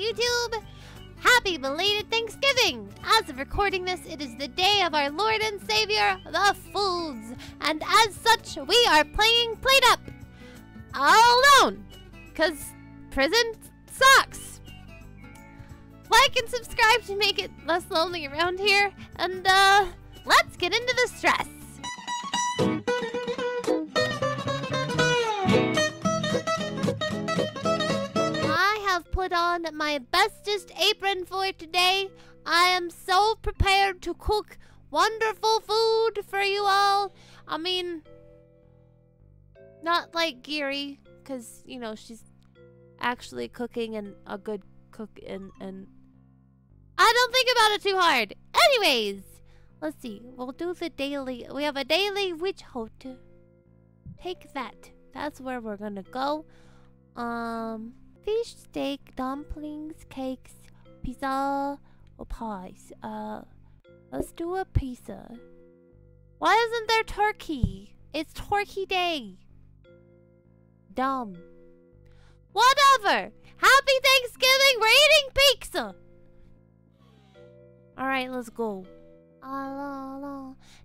YouTube! Happy belated Thanksgiving! As of recording this, it is the day of our Lord and Savior, the Fools. And as such, we are playing Plate Up! All alone! Cause prison sucks! Like and subscribe to make it less lonely around here. And let's get into the stress! Put on my bestest apron for today. I am so prepared to cook wonderful food for you all. I mean, not like Geary, because, you know, she's actually cooking and a good cook and I don't think about it too hard. Anyways, let's see. We'll do the daily. We have a daily witch hunt. Take that. That's where we're gonna go. Fish, steak, dumplings, cakes, pizza, or pies. Let's do a pizza. Why isn't there turkey? It's turkey day. Dumb. Whatever. Happy Thanksgiving. We're eating pizza. Alright, let's go.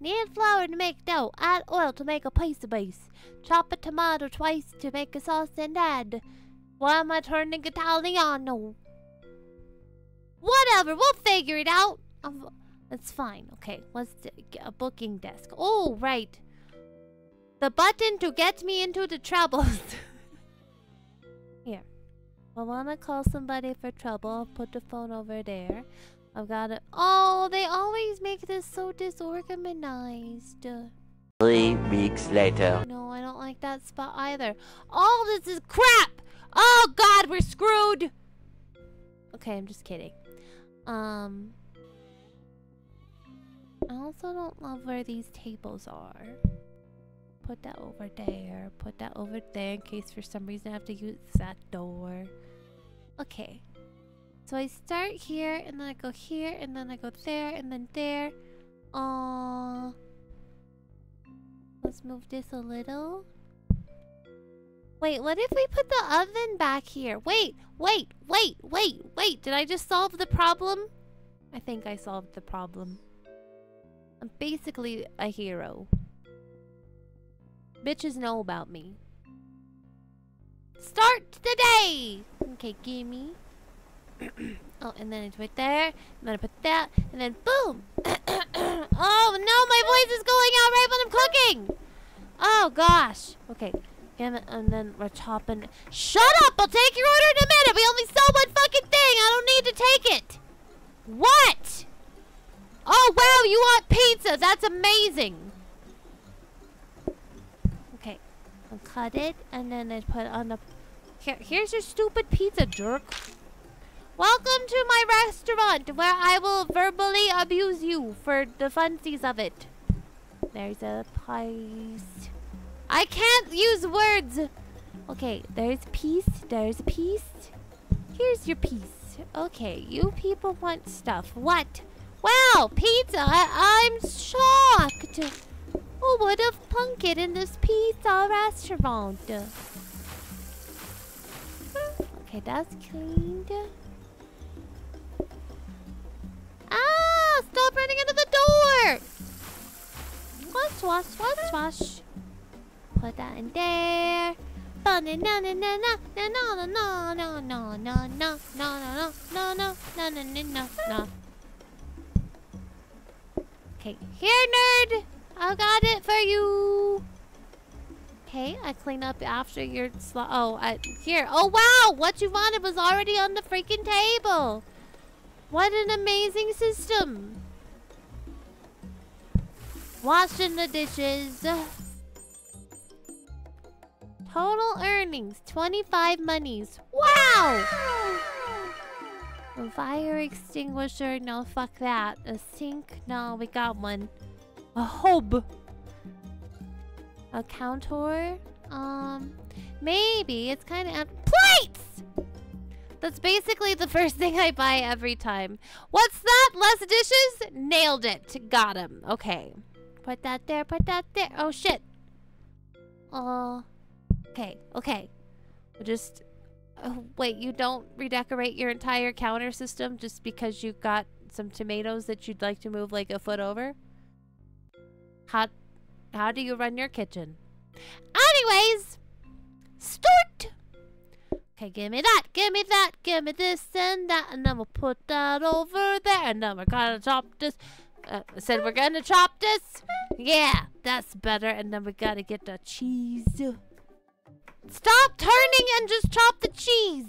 Need flour to make dough. Add oil to make a pizza base. Chop a tomato twice to make a sauce and add... Why am I turning Italiano? Whatever, we'll figure it out. That's fine. Okay, let's get a booking desk. Oh, right. The button to get me into the troubles. Here. I wanna call somebody for trouble. I'll put the phone over there. I've got it. Oh, they always make this so disorganized. 3 weeks later. No, I don't like that spot either. All this is crap! Oh god, we're screwed! Okay, I'm just kidding. I also don't love where these tables are. Put that over there. Put that over there in case for some reason I have to use that door. Okay. So I start here, and then I go here, and then I go there, and then there. Let's move this a little. Wait, what if we put the oven back here? Wait. Did I just solve the problem? I think I solved the problem. I'm basically a hero. Bitches know about me. Start the day! Okay, gimme. Oh, and then I put there. And then I put that. And then boom! Oh, no, my voice is going out right when I'm cooking! Oh, gosh. Okay. And then we're chopping. Shut up! I'll take your order in a minute! We only sell one fucking thing! I don't need to take it! What? Oh, wow! You want pizza! That's amazing! Okay. I'll cut it, and then I put on the... Here's your stupid pizza, jerk. Welcome to my restaurant, where I will verbally abuse you for the funsies of it. There's a piece... I can't use words! Okay, there's peace, there's peace. Here's your peace. Okay, you people want stuff. What? Wow, pizza! I'm shocked! Who would have punked it in this pizza restaurant? Okay, that's cleaned. Ah! Stop running into the door! Wash, wash, wash, wash. Put that in there. Okay, here, nerd. I got it for you. Okay, I clean up after your slot. Here. Oh wow, what you wanted was already on the freaking table. What an amazing system. Washing the dishes. Total earnings, 25 monies. Wow! A fire extinguisher, no, fuck that. A sink, no, we got one. A hob. A counter. Maybe, it's kind of... Plates! That's basically the first thing I buy every time. What's that? Less dishes? Nailed it. Got him. Okay. Put that there, put that there. Oh, shit. Okay, okay. Just Oh, wait, you don't redecorate your entire counter system just because you got some tomatoes that you'd like to move like a foot over? How do you run your kitchen? Anyways, start! Okay, give me that, give me that, give me this and that, and then we'll put that over there, and then we're gonna chop this. I said we're gonna chop this. Yeah, that's better, and then we gotta get the cheese. Stop turning and just chop the cheese.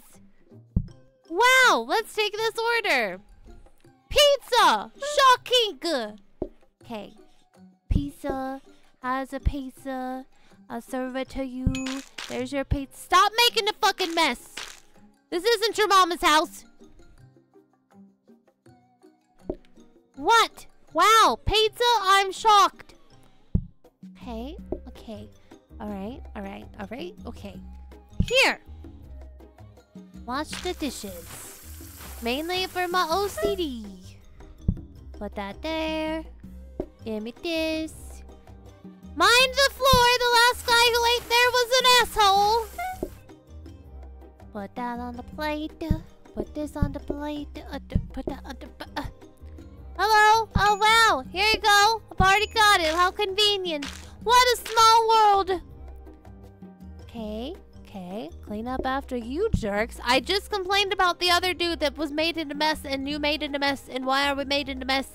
Wow, let's take this order. Pizza! Shocking! Okay. Pizza. As a pizza. I'll serve it to you. There's your pizza. Stop making a fucking mess. This isn't your mama's house. What? Wow, pizza? I'm shocked. Okay, okay. Alright, alright, alright, okay. Here! Wash the dishes. Mainly for my OCD. Put that there. Give me this. Mind the floor! The last guy who ate there was an asshole! Put that on the plate. Put this on the plate. Put that on the... Hello? Oh wow! Here you go! I've already got it! How convenient! What a small world! Okay, okay. Clean up after you jerks. I just complained about the other dude that was made into mess and you made into mess. And why are we made into mess?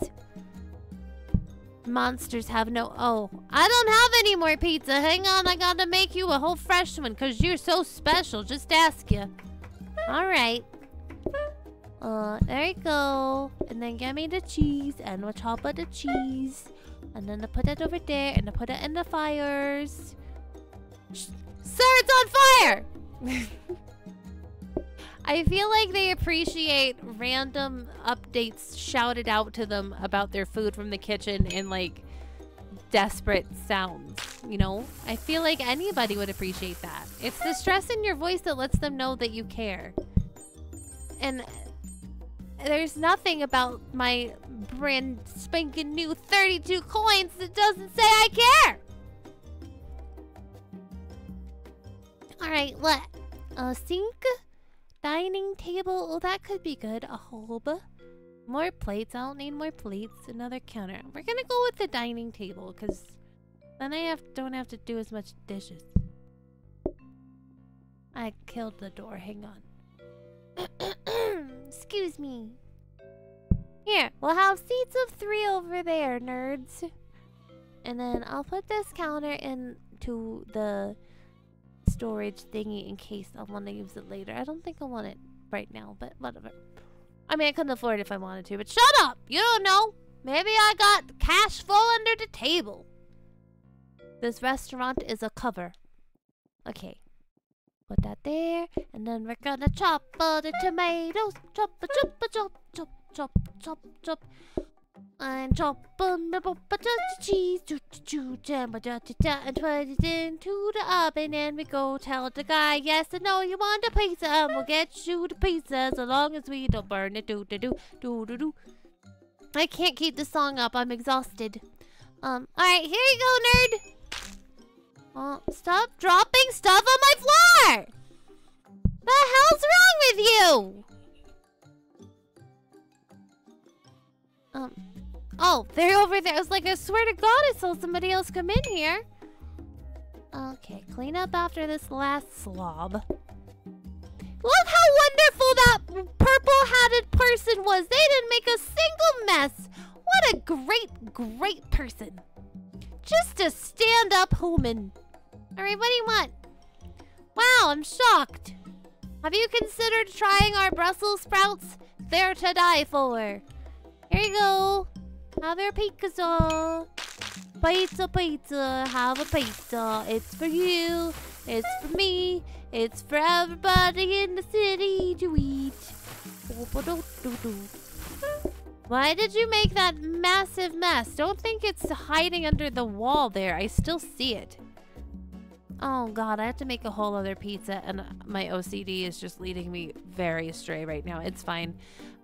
Monsters have no... Oh, I don't have any more pizza. Hang on, I gotta make you a whole fresh one because you're so special. Just ask you. Alright. There you go. And then get me the cheese and we'll chop up the cheese. And then I put that over there, and I put it in the fires. Shh. Sir, it's on fire! I feel like they appreciate random updates shouted out to them about their food from the kitchen in, like, desperate sounds, you know? I feel like anybody would appreciate that. It's the stress in your voice that lets them know that you care. And... there's nothing about my brand spanking new 32 coins that doesn't say I care! Alright, what? A sink? Dining table? Oh, that could be good. A hob? More plates. I don't need more plates. Another counter. We're gonna go with the dining table, because then don't have to do as much dishes. I killed the door. Hang on. Excuse me. Here, we'll have seats of 3 over there, nerds. And then I'll put this counter into the storage thingy in case I want to use it later. I don't think I want it right now, but whatever. I mean, I couldn't afford it if I wanted to, but shut up! You don't know! Maybe I got cash full under the table. This restaurant is a cover. Okay. Put that there, and then we're gonna chop all the tomatoes. Chop, chop, chop, chop, chop, chop, chop. And chop the cheese. And put it into the oven, and we go tell the guy, yes and no, you want the pizza, and we'll get you the pizza, so long as we don't burn it. Do, do, do, do, do, do. I can't keep the song up, I'm exhausted. Alright, here you go, nerd! Stop dropping stuff on my floor! The hell's wrong with you? Oh, they're over there. I was like, I swear to God I saw somebody else come in here. Okay, clean up after this last slob. Look how wonderful that purple-hatted person was. They didn't make a single mess. What a great, great person. Just a stand-up human. Alright, what do you want? Wow, I'm shocked. Have you considered trying our Brussels sprouts? They're to die for. Here you go. Have your pizza. Pizza, pizza. Have a pizza. It's for you. It's for me. It's for everybody in the city to eat. Why did you make that massive mess? Don't think it's hiding under the wall there. I still see it. Oh God, I have to make a whole other pizza and my OCD is just leading me very astray right now. It's fine.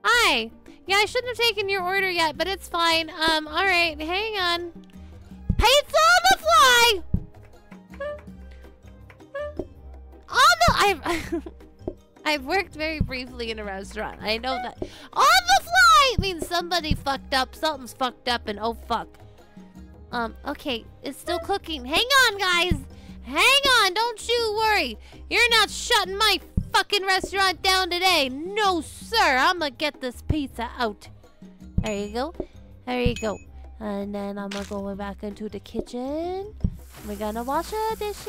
Hi! Yeah, I shouldn't have taken your order yet, but it's fine. Alright, hang on. Pizza on the fly! On the... I've worked very briefly in a restaurant. I know that. On the fly means somebody fucked up. Something's fucked up and oh fuck. Okay. It's still cooking. Hang on, guys. Hang on. Don't you worry. You're not shutting my fucking restaurant down today. No, sir. I'm gonna get this pizza out. There you go. There you go. And then I'm gonna go back into the kitchen. We're gonna wash our dishes.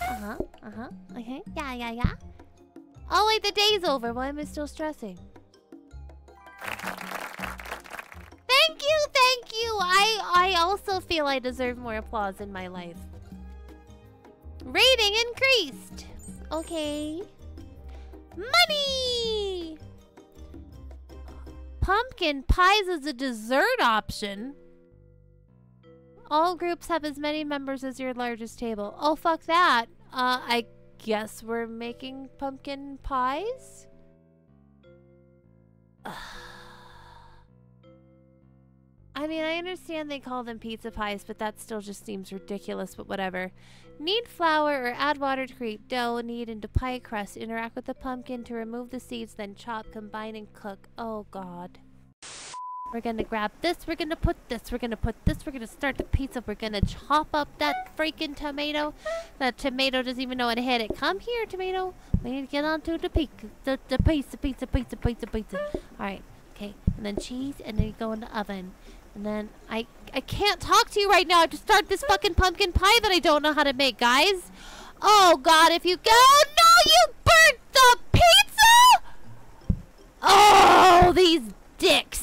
Uh-huh. Uh-huh. Okay. Yeah, yeah, yeah. Oh wait, the day's over. Why am I still stressing? Thank you, thank you. I also feel I deserve more applause in my life. Rating increased. Okay. Money. Pumpkin pies is a dessert option. All groups have as many members as your largest table. Oh fuck that. I guess we're making pumpkin pies? I mean, I understand they call them pizza pies, but that still just seems ridiculous, but whatever. Knead flour or add water to create dough. Knead into pie crust. Interact with the pumpkin to remove the seeds, then chop, combine, and cook. Oh, God. We're gonna grab this, we're gonna put this, we're gonna put this, we're gonna start the pizza, we're gonna chop up that freaking tomato. That tomato doesn't even know it had it. Come here, tomato. We need to get onto the pizza, pizza. Alright, okay. And then cheese, and then you go in the oven. And then, I can't talk to you right now. I have to start this fucking pumpkin pie that I don't know how to make, guys. Oh, God, if you go, oh, no, you burnt the pizza? Oh, these dicks.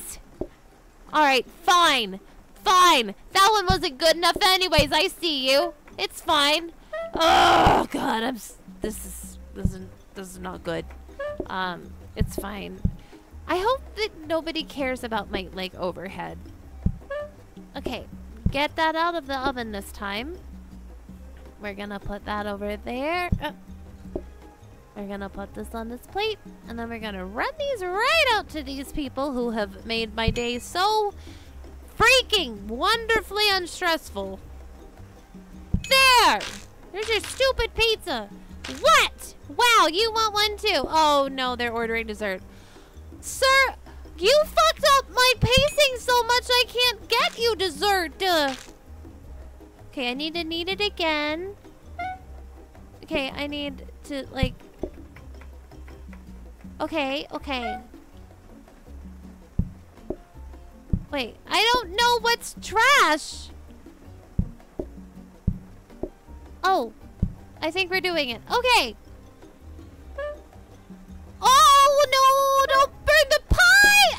Alright, fine. Fine. That one wasn't good enough anyways. I see you. It's fine. Oh, God. This is not good. It's fine. I hope that nobody cares about my, like, overhead. Okay. Get that out of the oven this time. We're gonna put that over there. We're gonna put this on this plate, and then we're gonna run these right out to these people who have made my day so freaking wonderfully unstressful. There! There's your stupid pizza. What? Wow, you want one too? Oh no, they're ordering dessert. Sir, you fucked up my pacing so much I can't get you dessert. Okay, I need to knead it again. Okay, I need to, like... Okay, okay. Wait, I don't know what's trash. Oh, I think we're doing it. Okay. Oh, no, don't burn the pie.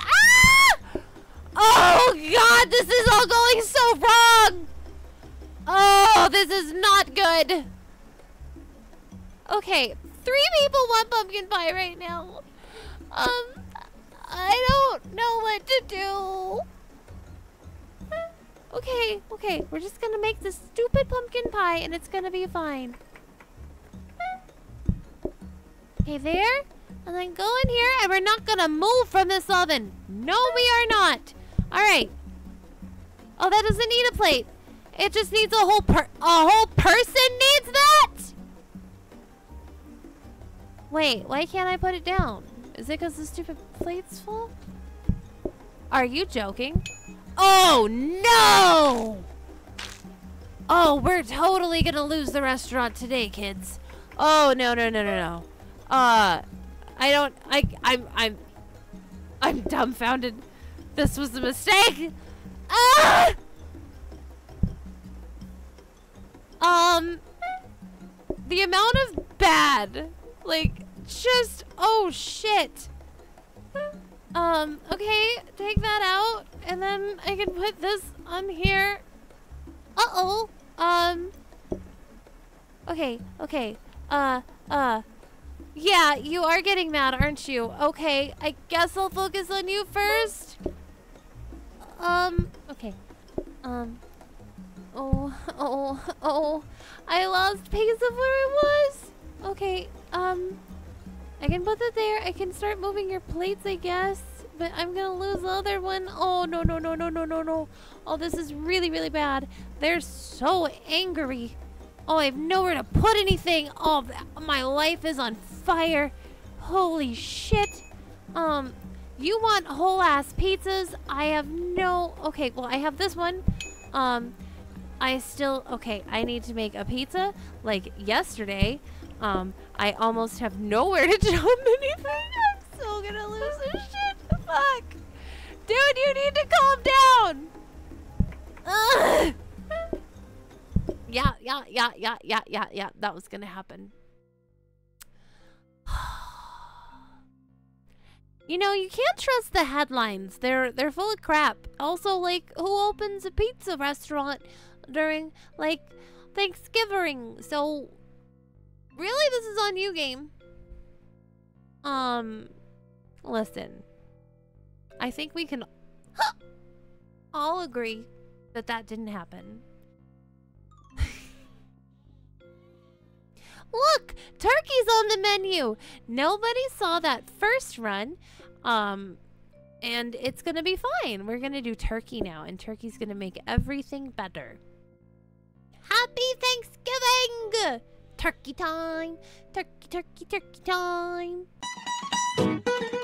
Ah! Oh, God, this is all going so wrong. Oh, this is not good. Okay, 3 people want pumpkin pie right now. I don't know what to do. Okay, okay, we're just gonna make this stupid pumpkin pie and it's gonna be fine. Okay, there, and then go in here, and we're not gonna move from this oven. No, we are not. All right. Oh, that doesn't need a plate. It just needs a whole person needs that? Wait, why can't I put it down? Is it because the stupid plate's full? Are you joking? Oh, no! Oh, we're totally gonna lose the restaurant today, kids. Oh, no, no, no, no, no. I'm dumbfounded. This was a mistake! Ah! The amount of bad... Like, just, oh shit. Okay, take that out, and then I can put this on here. Uh-oh. Okay, okay. Yeah, you are getting mad, aren't you? Okay, I guess I'll focus on you first. Okay. Oh. I lost pace of where I was. Okay, I can put that there. I can start moving your plates, I guess. But I'm gonna lose the other one. Oh, no, no, no, no, no, no, no. Oh, this is really, really bad. They're so angry. Oh, I have nowhere to put anything. Oh, my life is on fire. Holy shit. You want whole ass pizzas? I have no... Okay, well I have this one. I still... Okay, I need to make a pizza like yesterday. I almost have nowhere to jump anything. I'm so gonna lose this shit. Fuck. Dude, you need to calm down. Ugh. Yeah. That was gonna happen. You know, you can't trust the headlines. They're full of crap. Also, like, who opens a pizza restaurant during, like, Thanksgiving? So, really, this is on you, game. Listen. I think we can all agree that that didn't happen. Look! Turkey's on the menu! Nobody saw that first run. And it's gonna be fine. We're gonna do turkey now, and turkey's gonna make everything better. Happy Thanksgiving! Turkey time! Turkey, turkey, turkey time!